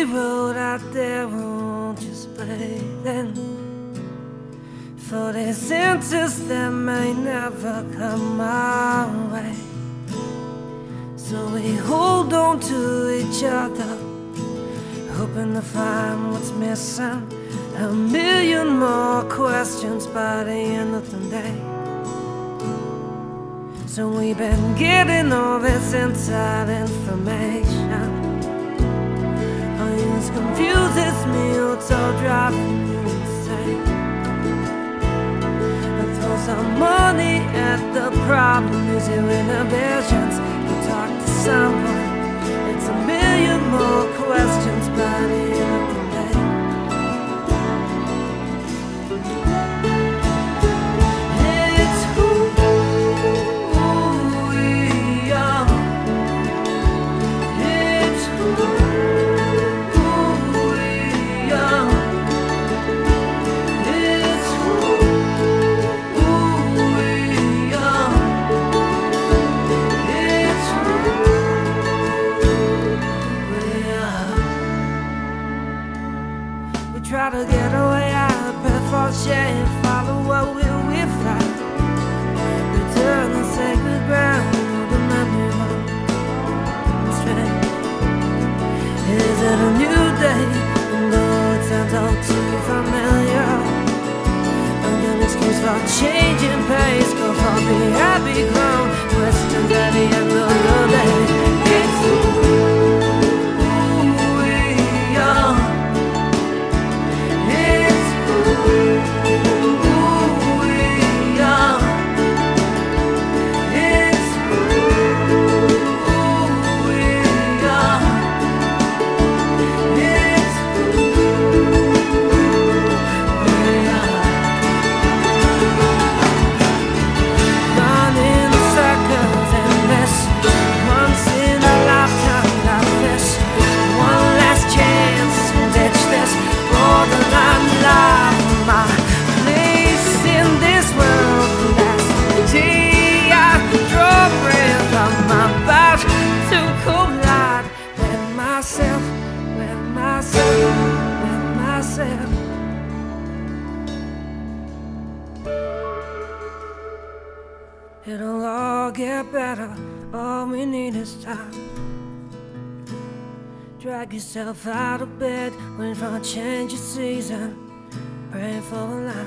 They rode out their oranges bathing for the senses that may never come our way. So we hold on to each other, hoping to find what's missing. A million more questions by the end of the day. So we've been getting all this inside information. It confuses me, it's all driving me insane. I throw some money at the problem, use your inhibitions. You talk to someone, it's a million more questions by the end of the day. It's who we are. It's who. Try to get away out of bed for shame, follow what we find. Return the sacred ground of the memory of strength. Is it a new day? And though it sounds all too familiar, I'm an excuse for changing pace. Go for me, happy grown questions at the end of the day. It'll all get better, all we need is time. Drag yourself out of bed, wait for a change of season, pray for a life.